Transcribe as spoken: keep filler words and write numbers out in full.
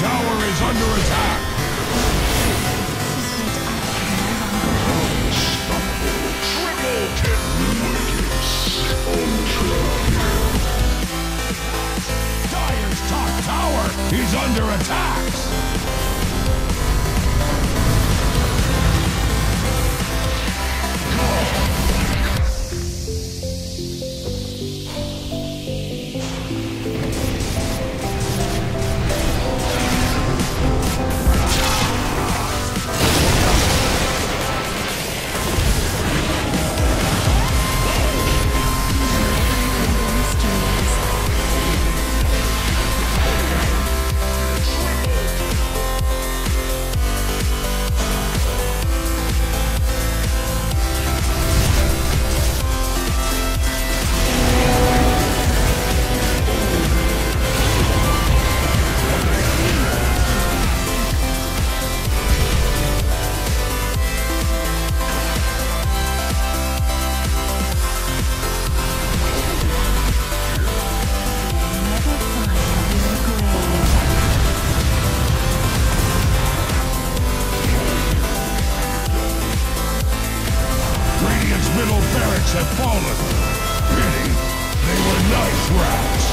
tower is under attack. Triple kill. Ultra. Dire's top tower is under attack. Middle barracks have fallen. Pity, they were nice rats.